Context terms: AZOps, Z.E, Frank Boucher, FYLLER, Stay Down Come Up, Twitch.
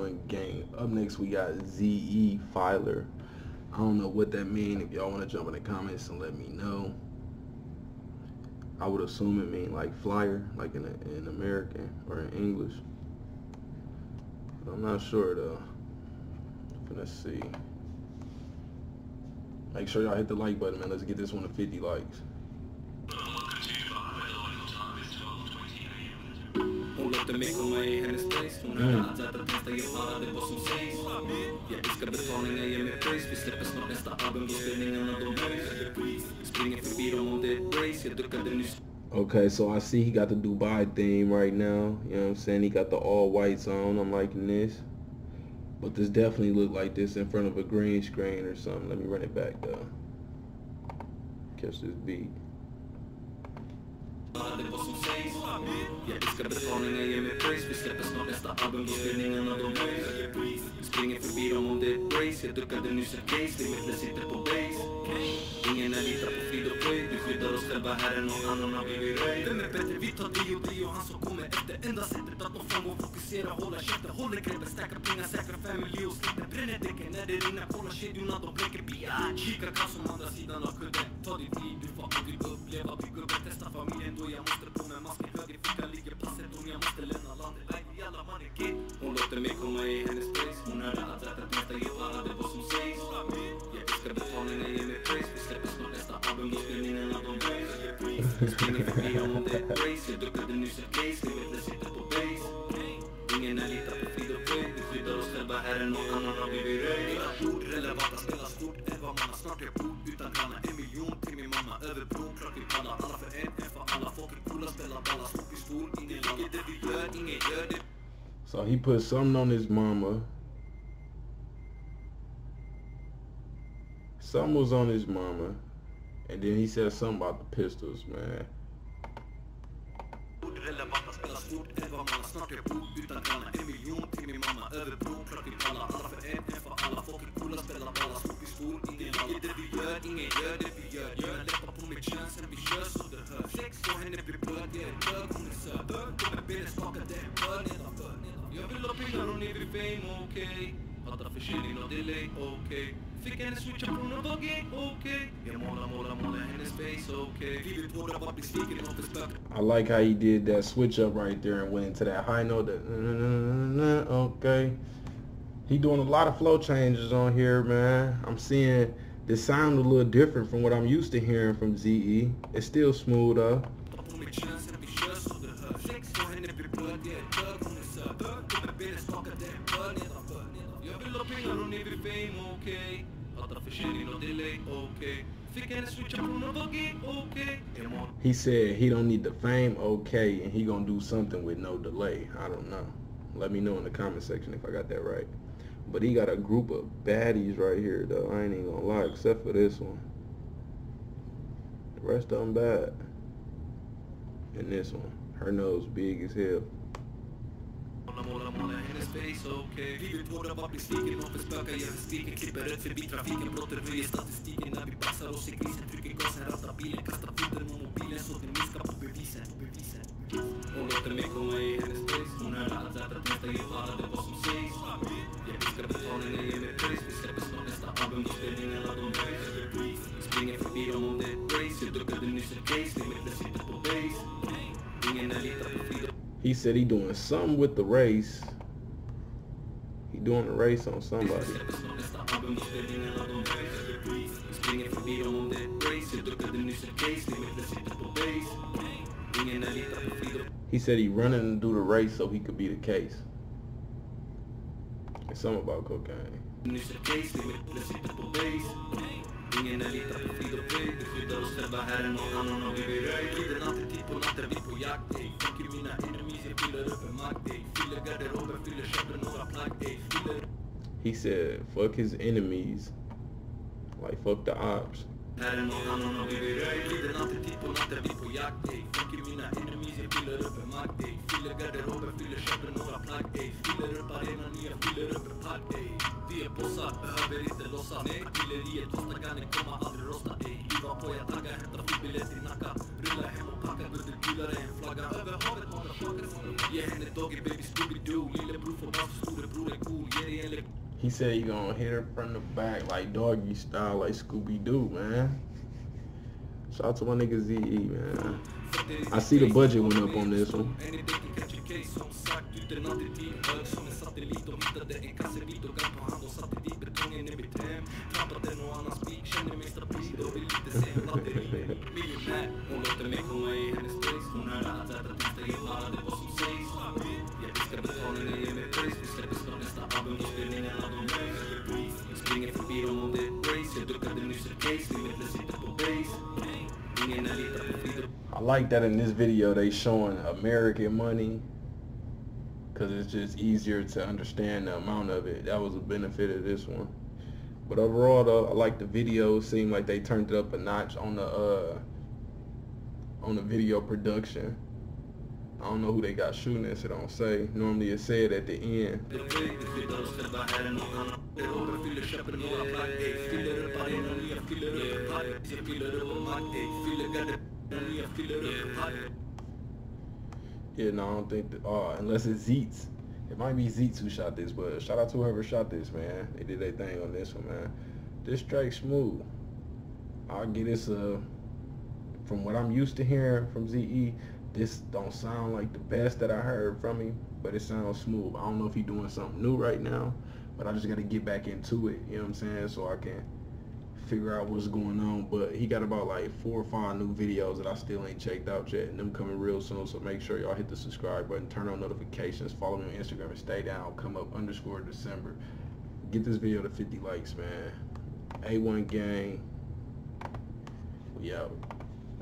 1 gang. Up next we got Z.E. FYLLER. I don't know what that means. If y'all want to jump in the comments and let me know. I would assume it means like flyer, like in American or in English. But I'm not sure though. I'm gonna see. Make sure y'all hit the like button, man. Let's get this one to 50 likes. Okay, so I see he got the Dubai theme right now. You know what I'm saying? He got the all whites on. I'm liking this. But this definitely looked like this in front of a green screen or something. Let me run it back though. Catch this beat. So he put something on his mama. Something was on his mama. And then he said something about the pistols, man. I like how he did that switch up right there and went into that high note. That okay, he doing a lot of flow changes on here, man. I'm seeing this sound a little different from what I'm used to hearing from Z.E. It's still smooth though. He said he don't need the fame, okay, and he gonna do something with no delay. I don't know. Let me know in the comment section if I got that right. But he got a group of baddies right here though. I ain't even gonna lie, except for this one. The rest of them bad. And this one, her nose big as hell. He said he doing something with the race. He doing a race on somebody. He said he running to do the race so he could be the case. It's something about cocaine. He said, fuck his enemies, like fuck the ops. He said you gonna hit her from the back like doggy style, like Scooby-Doo, man. Shout out to my nigga Z.E, man. I see the budget went up on this one. I like that in this video they showing American money, because it's just easier to understand the amount of it. That was a benefit of this one. But overall though, I like the video. Seemed like they turned it up a notch on the video production. I don't know who they got shooting this, it don't say. Normally it said at the end. Yeah, no, I don't think that, unless it's Zeets. It might be Zeets who shot this, but shout out to whoever shot this, man. They did their thing on this one, man. This track smooth. I'll get this, from what I'm used to hearing from Z.E., this don't sound like the best that I heard from him, but it sounds smooth. I don't know if he's doing something new right now, but I just got to get back into it, you know what I'm saying, so I can figure out what's going on. But he got about like 4 or 5 new videos that I still ain't checked out yet, and them coming real soon, so make sure y'all hit the subscribe button, turn on notifications, follow me on Instagram at staydowncomeUp_December. Get this video to 50 likes, man. A1 gang, we out.